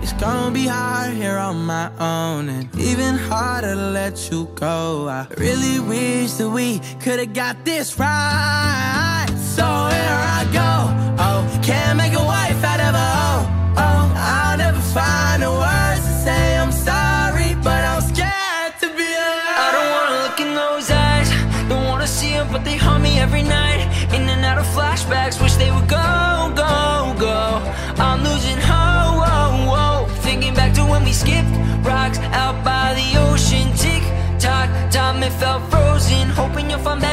It's gonna be hard here on my own, and even harder to let you go. I really wish that we could've got this right. So here I go, oh, can't make a wife out of a hoe. Oh, I'll never find the words to say I'm sorry, but I'm scared to be alone. I don't wanna look in those eyes, don't wanna see them, but they haunt me every night. In and out of flashbacks, wish they would go, go, go. I'm losing hope, oh, oh. Thinking back to when we skipped rocks out by the ocean. Tick tock, time it felt frozen. Hoping you'll find back